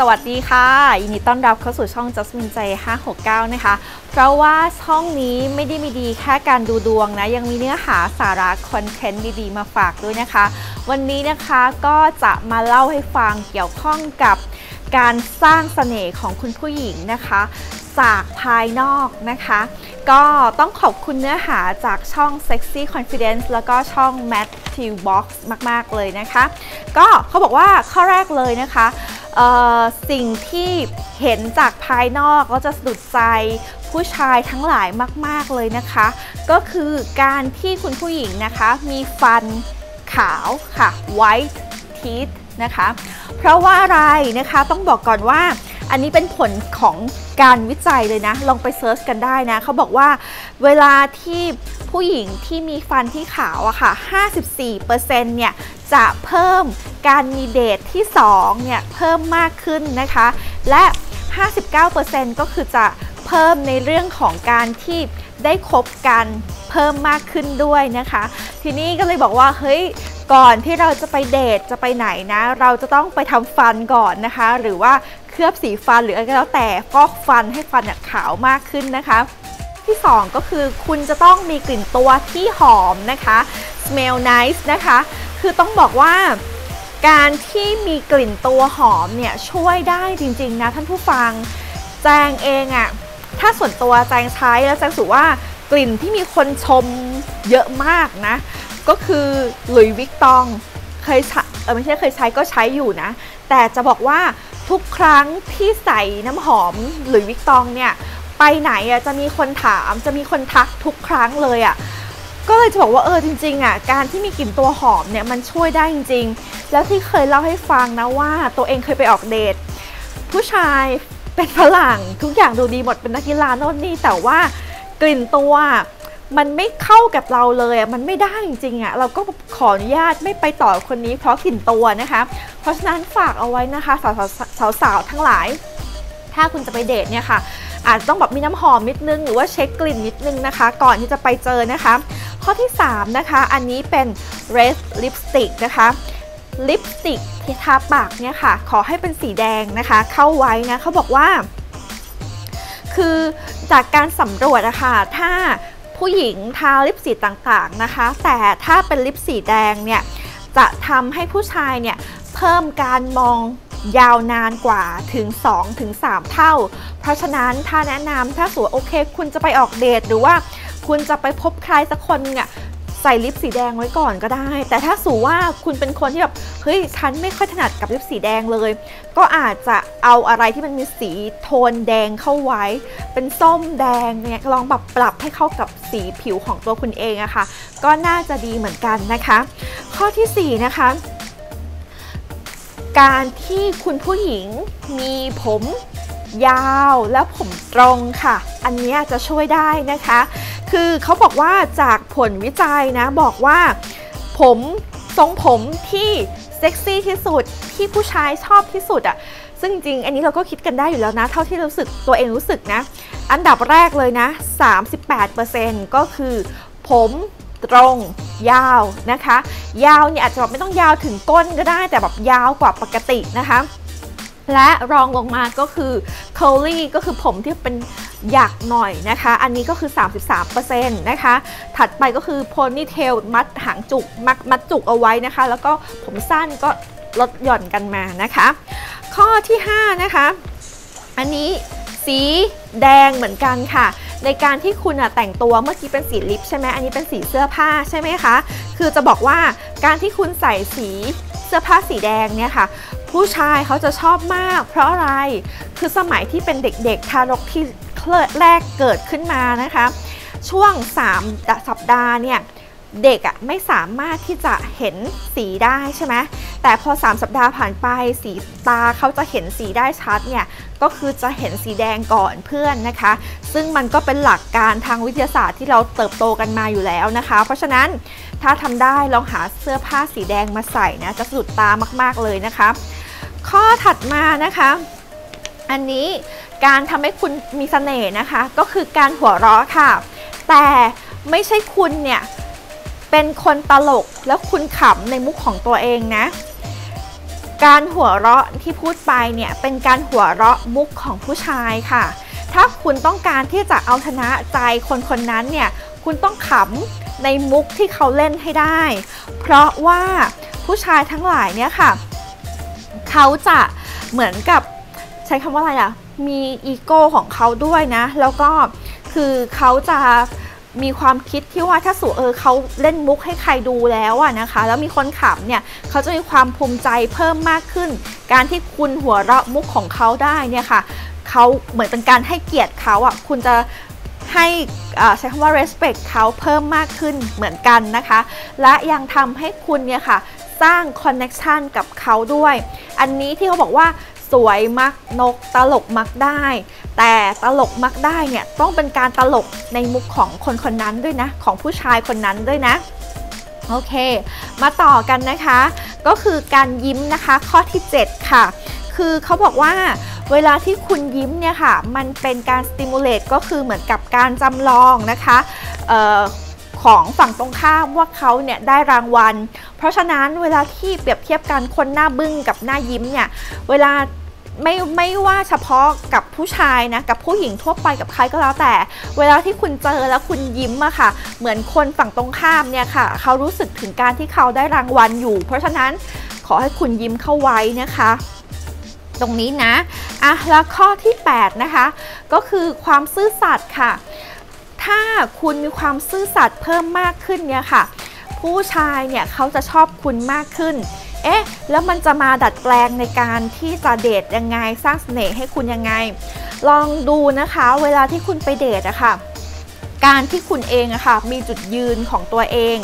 สวัสดีค่ะยินดีต้อนรับเข้าสู่ช่อง Jasmine J 569นะคะเพราะว่าช่องนี้ไม่ได้มีดีแค่การดูดวงนะยังมีเนื้อหาสาระคอนเทนต์ดีๆมาฝากด้วยนะคะวันนี้นะคะก็จะมาเล่าให้ฟังเกี่ยวข้องกับการสร้างเสน่ห์ของคุณผู้หญิงนะคะจากภายนอกนะคะก็ต้องขอบคุณเนื้อหาจากช่อง sexy confidence แล้วก็ช่อง math fill box มากๆเลยนะคะก็เขาบอกว่าข้อแรกเลยนะคะสิ่งที่เห็นจากภายนอกก็จะสะดุดใจผู้ชายทั้งหลายมากๆเลยนะคะก็คือการที่คุณผู้หญิงนะคะมีฟันขาวค่ะ white teeth นะคะเพราะว่าอะไรนะคะต้องบอกก่อนว่าอันนี้เป็นผลของการวิจัยเลยนะลองไปเซิร์ชกันได้นะเขาบอกว่าเวลาที่ผู้หญิงที่มีฟันที่ขาวอะค่ะ 54% เนี่ยจะเพิ่มการมีเดทที่2เนี่ยเพิ่มมากขึ้นนะคะและ 59% ก็คือจะเพิ่มในเรื่องของการที่ได้คบกันเพิ่มมากขึ้นด้วยนะคะทีนี้ก็เลยบอกว่าเฮ้ยก่อนที่เราจะไปเดทจะไปไหนนะเราจะต้องไปทำฟันก่อนนะคะหรือว่าเคลือบสีฟันหรืออะไรก็แล้วแต่ฟอกฟันให้ฟันขาวมากขึ้นนะคะที่2ก็คือคุณจะต้องมีกลิ่นตัวที่หอมนะคะ smell nice นะคะคือต้องบอกว่าการที่มีกลิ่นตัวหอมเนี่ยช่วยได้จริงๆนะท่านผู้ฟังแจงเองอะถ้าส่วนตัวแจงใช้แล้วแจงสูว่ากลิ่นที่มีคนชมเยอะมากนะก็คือหลุยส์วิกตองเคยใช้ไม่ใช่เคยใช้ก็ใช้อยู่นะแต่จะบอกว่าทุกครั้งที่ใส่น้ำหอมหลุยส์วิกตองเนี่ยไปไหนอะจะมีคนถามจะมีคนทักทุกครั้งเลยอะก็เลยจะบอกว่าจริงๆอ่ะการที่มีกลิ่นตัวหอมเนี่ยมันช่วยได้จริงๆแล้วที่เคยเล่าให้ฟังนะว่าตัวเองเคยไปออกเดทผู้ชายเป็นฝรั่งทุกอย่างดูดีหมดเป็นนักกีฬาโน่นนี่แต่ว่ากลิ่นตัวมันไม่เข้ากับเราเลยอ่ะมันไม่ได้จริงๆอ่ะเราก็ขออนุญาตไม่ไปต่อคนนี้เพราะกลิ่นตัวนะคะเพราะฉะนั้นฝากเอาไว้นะคะสาวๆทั้งหลายถ้าคุณจะไปเดทเนี่ยค่ะอาจต้องแบบมีน้ำหอมนิดนึงหรือว่าเช็คกลิ่นนิดนึงนะคะก่อนที่จะไปเจอนะคะข้อที่3นะคะอันนี้เป็น red lipstick นะคะลิปสติกที่ทาปากเนี่ยค่ะขอให้เป็นสีแดงนะคะเข้าไว้นะเขาบอกว่าคือจากการสำรวจนะคะถ้าผู้หญิงทาลิปสีต่างๆนะคะแต่ถ้าเป็นลิปสีแดงเนี่ยจะทำให้ผู้ชายเนี่ยเพิ่มการมองยาวนานกว่าถึง 2-3 เท่าเพราะฉะนั้นถ้าแนะนำถ้าสวยโอเคคุณจะไปออกเดทหรือว่าคุณจะไปพบใครสักคนเนี่ยใส่ลิปสีแดงไว้ก่อนก็ได้แต่ถ้าสูว่าคุณเป็นคนที่แบบเฮ้ยฉันไม่ค่อยถนัดกับลิปสีแดงเลยก็อาจจะเอาอะไรที่มันมีสีโทนแดงเข้าไว้เป็นส้มแดงเนี่ยลองแบบปรับให้เข้ากับสีผิวของตัวคุณเองอะค่ะก็น่าจะดีเหมือนกันนะคะข้อที่4นะคะการที่คุณผู้หญิงมีผมยาวและผมตรงค่ะอันนี้จะช่วยได้นะคะคือเขาบอกว่าจากผลวิจัยนะบอกว่าทรงผมที่เซ็กซี่ที่สุดที่ผู้ชายชอบที่สุดอ่ะซึ่งจริงอันนี้เราก็คิดกันได้อยู่แล้วนะเท่าที่รู้สึกตัวเองรู้สึกนะอันดับแรกเลยนะ 38% ก็คือผมตรงยาวนะคะยาวเนี่ยอาจจะแบบไม่ต้องยาวถึงก้นก็ได้แต่แบบยาวกว่าปกตินะคะและรองลงมาก็คือ curly ก็คือผมที่เป็นหยักหน่อยนะคะอันนี้ก็คือ 33% นะคะถัดไปก็คือ ponytail มัดหางจุกมัดจุกเอาไว้นะคะแล้วก็ผมสั้นก็ลดหย่อนกันมานะคะข้อที่5นะคะอันนี้สีแดงเหมือนกันค่ะในการที่คุณแต่งตัวเมื่อกี้เป็นสีลิปใช่ไหมอันนี้เป็นสีเสื้อผ้าใช่ไหมคะคือจะบอกว่าการที่คุณใส่สีเสื้อผ้าสีแดงเนี่ยค่ะผู้ชายเขาจะชอบมากเพราะอะไรคือสมัยที่เป็นเด็กๆทารกที่แรกเกิดขึ้นมานะคะช่วง3สัปดาห์เนี่ยเด็กไม่สามารถที่จะเห็นสีได้ใช่ไหมแต่พอ3สัปดาห์ผ่านไปสีตาเขาจะเห็นสีได้ชัดเนี่ยก็คือจะเห็นสีแดงก่อนเพื่อนนะคะซึ่งมันก็เป็นหลักการทางวิทยาศาสตร์ที่เราเติบโตกันมาอยู่แล้วนะคะเพราะฉะนั้นถ้าทำได้ลองหาเสื้อผ้าสีแดงมาใส่นะจะสะดุดตามากๆเลยนะคะข้อถัดมานะคะอันนี้การทำให้คุณมีเสน่ห์นะคะก็คือการหัวเราะค่ะแต่ไม่ใช่คุณเนี่ยเป็นคนตลกแล้วคุณขำในมุกของตัวเองนะ การหัวเราะที่พูดไปเนี่ยเป็นการหัวเราะมุกของผู้ชายค่ะถ้าคุณต้องการที่จะเอาชนะใจคนนั้นเนี่ยคุณต้องขำในมุกที่เขาเล่นให้ได้เพราะว่าผู้ชายทั้งหลายเนี่ยค่ะเขาจะเหมือนกับใช้คำว่าอะไรอะมีอีโก้ของเขาด้วยนะแล้วก็คือเขาจะมีความคิดที่ว่าถ้าสู่เขาเล่นมุกให้ใครดูแล้วอะนะคะแล้วมีคนขำเนี่ยเขาจะมีความภูมิใจเพิ่มมากขึ้นการที่คุณหัวเราะมุกของเขาได้เนี่ยค่ะเขาเหมือนเป็นการให้เกียรติเขาอะคุณจะให้ใช้คำว่า respect เขาเพิ่มมากขึ้นเหมือนกันนะคะและยังทำให้คุณเนี่ยค่ะสร้าง connection กับเขาด้วยอันนี้ที่เขาบอกว่าสวยมักนกตลกมักได้แต่ตลกมักได้เนี่ยต้องเป็นการตลกในมุกของคนนั้นด้วยนะของผู้ชายคนนั้นด้วยนะโอเคมาต่อกันนะคะก็คือการยิ้มนะคะข้อที่7ค่ะคือเขาบอกว่าเวลาที่คุณยิ้มเนี่ยค่ะมันเป็นการ stimulate ก็คือเหมือนกับการจำลองนะคะของฝั่งตรงข้ามว่าเขาเนี่ยได้รางวัลเพราะฉะนั้นเวลาที่เปรียบเทียบกันคนหน้าบึ้งกับหน้ายิ้มเนี่ยเวลาไม่ว่าเฉพาะกับผู้ชายนะกับผู้หญิงทั่วไปกับใครก็แล้วแต่เวลาที่คุณเจอแล้วคุณยิ้มอะค่ะเหมือนคนฝั่งตรงข้ามเนี่ยค่ะเขารู้สึกถึงการที่เขาได้รางวัลอยู่เพราะฉะนั้นขอให้คุณยิ้มเข้าไว้นะคะตรงนี้นะอ่ะแล้วข้อที่8นะคะก็คือความซื่อสัตย์ค่ะถ้าคุณมีความซื่อสัตย์เพิ่มมากขึ้นเนี่ยค่ะผู้ชายเนี่ยเขาจะชอบคุณมากขึ้นเอ๊ะแล้วมันจะมาดัดแปลงในการที่จะเดทยังไงสร้างเสน่ห์ให้คุณยังไงลองดูนะคะเวลาที่คุณไปเดทอะค่ะการที่คุณเองอะค่ะมีจุดยืนของตัวเอง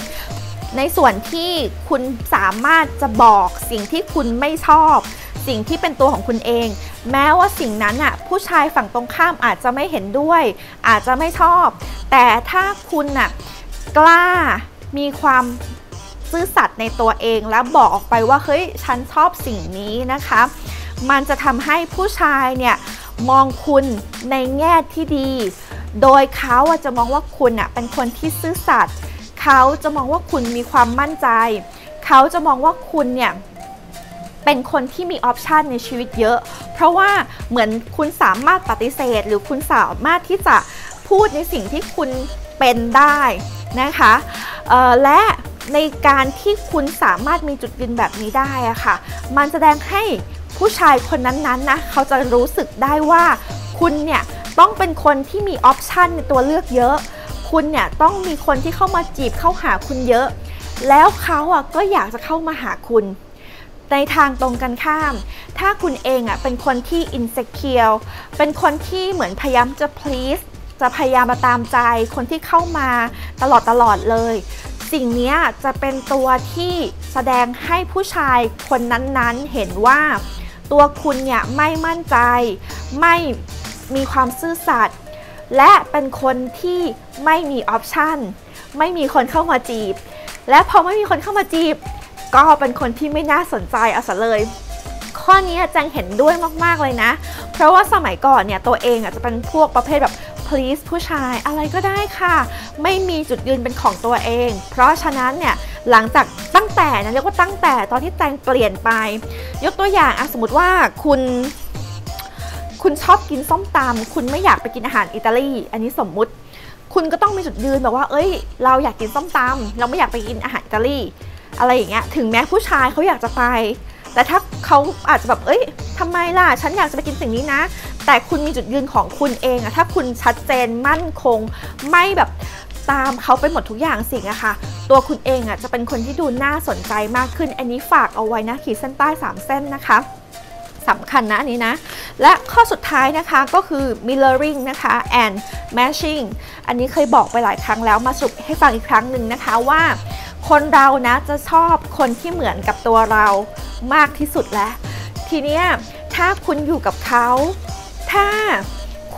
ในส่วนที่คุณสามารถจะบอกสิ่งที่คุณไม่ชอบสิ่งที่เป็นตัวของคุณเองแม้ว่าสิ่งนั้นอ่ะผู้ชายฝั่งตรงข้ามอาจจะไม่เห็นด้วยอาจจะไม่ชอบแต่ถ้าคุณน่ะกล้ามีความซื่อสัตย์ในตัวเองแล้วบอกออกไปว่าเฮ้ยฉันชอบสิ่งนี้นะคะมันจะทำให้ผู้ชายเนี่ยมองคุณในแง่ที่ดีโดยเขาจะมองว่าคุณน่ะเป็นคนที่ซื่อสัตย์เขาจะมองว่าคุณมีความมั่นใจเขาจะมองว่าคุณเนี่ยเป็นคนที่มีออปชันในชีวิตเยอะเพราะว่าเหมือนคุณสามารถปฏิเสธหรือคุณสามารถที่จะพูดในสิ่งที่คุณเป็นได้นะคะและในการที่คุณสามารถมีจุดยืนแบบนี้ได้อะค่ะมันแสดงให้ผู้ชายคนนั้นๆนะเขาจะรู้สึกได้ว่าคุณเนี่ยต้องเป็นคนที่มีออปชันในตัวเลือกเยอะคุณเนี่ยต้องมีคนที่เข้ามาจีบเข้าหาคุณเยอะแล้วเขาอะก็อยากจะเข้ามาหาคุณในทางตรงกันข้ามถ้าคุณเองอ่ะเป็นคนที่ insecure เป็นคนที่เหมือนพยายามจะ please จะพยายามมาตามใจคนที่เข้ามาตลอดเลยสิ่งนี้จะเป็นตัวที่แสดงให้ผู้ชายคนนั้นๆเห็นว่าตัวคุณเนี่ยไม่มั่นใจไม่มีความซื่อสัตย์และเป็นคนที่ไม่มี option ไม่มีคนเข้ามาจีบและพอไม่มีคนเข้ามาจีบก็เป็นคนที่ไม่น่าสนใจเอาซะเลยข้อนี้จังเห็นด้วยมากๆเลยนะเพราะว่าสมัยก่อนเนี่ยตัวเองอาจจะเป็นพวกประเภทแบบ please ผู้ชายอะไรก็ได้ค่ะไม่มีจุดยืนเป็นของตัวเองเพราะฉะนั้นเนี่ยหลังจากตั้งแต่นะเรียกว่าตั้งแต่ตอนที่แตงเปลี่ยนไปยกตัวอย่างสมมติว่าคุณชอบกินส้มตำคุณไม่อยากไปกินอาหารอิตาลีอันนี้สมมุติคุณก็ต้องมีจุดยืนแบบว่าเอ้ยเราอยากกินส้มตำเราไม่อยากไปกินอาหารอิตาลีอะไรอย่างเงี้ยถึงแม้ผู้ชายเขาอยากจะไปแต่ถ้าเขาอาจจะแบบเอ้ยทำไมล่ะฉันอยากจะไปกินสิ่งนี้นะแต่คุณมีจุดยืนของคุณเองอะถ้าคุณชัดเจนมั่นคงไม่แบบตามเขาไปหมดทุกอย่างสิ่งอะค่ะตัวคุณเองอะจะเป็นคนที่ดูน่าสนใจมากขึ้นอันนี้ฝากเอาไว้นะขีดเส้นใต้3 เส้นนะคะสำคัญนะอันนี้นะและข้อสุดท้ายนะคะก็คือ mirroring นะคะ and matching อันนี้เคยบอกไปหลายครั้งแล้วมาสรุปให้ฟังอีกครั้งหนึ่งนะคะว่าคนเรานะจะชอบคนที่เหมือนกับตัวเรามากที่สุดแล้วทีเนี้ยถ้าคุณอยู่กับเขาถ้า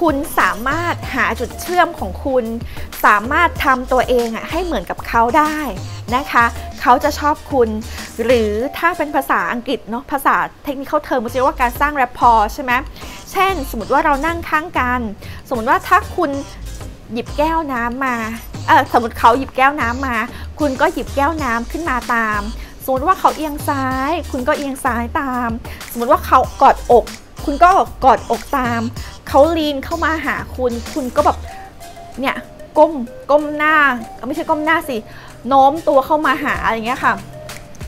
คุณสามารถหาจุดเชื่อมของคุณสามารถทำตัวเองอ่ะให้เหมือนกับเขาได้นะคะเขาจะชอบคุณหรือถ้าเป็นภาษาอังกฤษเนาะภาษาเทคนิคเทอมก็จะเรียกว่าการสร้างแรปพอร์ใช่ไหมเช่นสมมติว่าเรานั่งข้างกันสมมติว่าถ้าคุณหยิบแก้วน้ำมาสมมติเขาหยิบแก้วน้ำมาคุณก็หยิบแก้วน้ำขึ้นมาตาม สมมติว่าเขาเอียงซ้ายคุณก็เอียงซ้ายตามสมมติว่าเขากอดอกคุณก็กอดอกตามเขาลีนเข้ามาหาคุณคุณก็แบบเนี่ยก้มหน้าไม่ใช่ก้มหน้าสิโน้มตัวเข้ามาหาอะไรเงี้ยค่ะ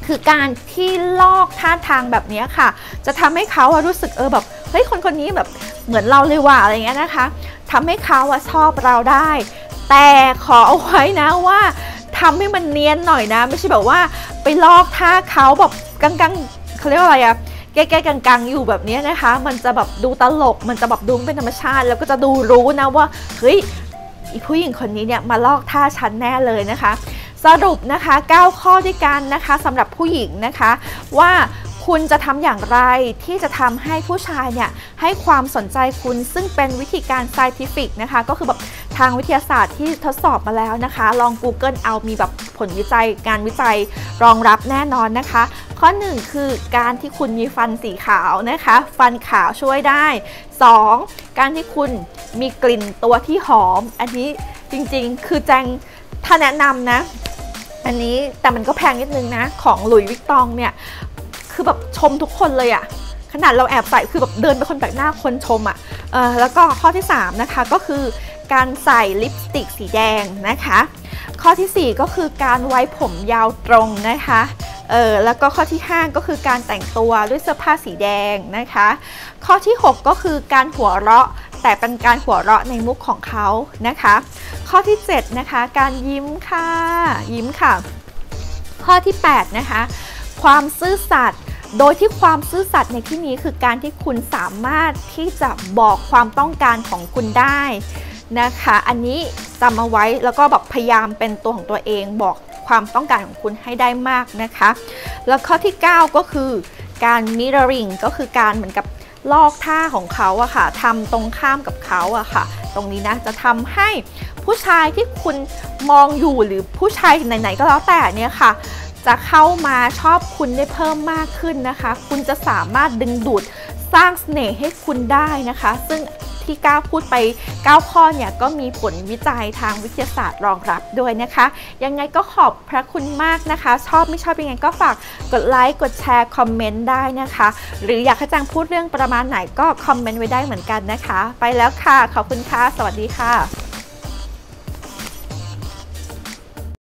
คือการที่ลอกท่าทางแบบนี้ค่ะจะทำให้เขารู้สึกแบบเฮ้ยคนนี้แบบเหมือนเราเลยว่ะอะไรเงี้ยนะคะทำให้เขาชอบเราได้แต่ขอเอาไว้นะว่าทำให้มันเนียนหน่อยนะไม่ใช่แบบว่าไปลอกท่าเขาแบบกังเขาเรียกว่าอะไรอะแก้กังๆอยู่แบบนี้นะคะมันจะแบบดูตลกมันจะแบบดูเป็นธรรมชาติแล้วก็จะดูรู้นะว่าเฮ้ยอีผู้หญิงคนนี้เนี่ยมาลอกท่าฉันแน่เลยนะคะสรุปนะคะ9ข้อด้วยกันนะคะสำหรับผู้หญิงนะคะว่าคุณจะทำอย่างไรที่จะทำให้ผู้ชายเนี่ยให้ความสนใจคุณซึ่งเป็นวิธีการ scientific นะคะก็คือแบบทางวิทยาศาสตร์ที่ทดสอบมาแล้วนะคะลอง Google เอามีแบบผลวิจัยการวิจัยรองรับแน่นอนนะคะข้อ1คือการที่คุณมีฟันสีขาวนะคะฟันขาวช่วยได้2การที่คุณมีกลิ่นตัวที่หอมอันนี้จริงๆคือแจงถ้าแนะนำนะอันนี้แต่มันก็แพงนิดนึงนะของหลุยส์วิกตองเนี่ยคือแบบชมทุกคนเลยอะขนาดเราแอบใส่คือแบบเดินไปคนแปลกหน้าคนชมอะแล้วก็ข้อที่3นะคะก็คือการใส่ลิปสติกสีแดงนะคะข้อที่4ก็คือการไว้ผมยาวตรงนะคะแล้วก็ข้อที่5ก็คือการแต่งตัวด้วยเสื้อผ้าสีแดงนะคะข้อที่6ก็คือการหัวเราะแต่เป็นการหัวเราะในมุกของเขานะคะข้อที่7นะคะการยิ้มค่ะยิ้มค่ะข้อที่8นะคะความซื่อสัตย์โดยที่ความซื่อสัตย์ในที่นี้คือการที่คุณสามารถที่จะบอกความต้องการของคุณได้นะคะอันนี้จำเอาไว้แล้วก็แบบพยายามเป็นตัวของตัวเองบอกความต้องการของคุณให้ได้มากนะคะแล้วข้อที่9ก็คือการ mirroring ก็คือการเหมือนกับลอกท่าของเขาอะค่ะทำตรงข้ามกับเขาอะค่ะตรงนี้นะจะทำให้ผู้ชายที่คุณมองอยู่หรือผู้ชายไหนๆก็แล้วแต่เนี่ยค่ะจะเข้ามาชอบคุณได้เพิ่มมากขึ้นนะคะคุณจะสามารถดึงดูดสร้างเสน่ห์ให้คุณได้นะคะซึ่งที่ก้าวพูดไป9ข้อเนี่ยก็มีผลวิจัยทางวิทยาศาสตร์รองรับด้วยนะคะยังไงก็ขอบพระคุณมากนะคะชอบไม่ชอบยังไงก็ฝากกดไลค์กดแชร์คอมเมนต์ได้นะคะหรืออยากให้จังพูดเรื่องประมาณไหนก็คอมเมนต์ไว้ได้เหมือนกันนะคะไปแล้วค่ะขอบคุณค่ะสวัสดีค่ะ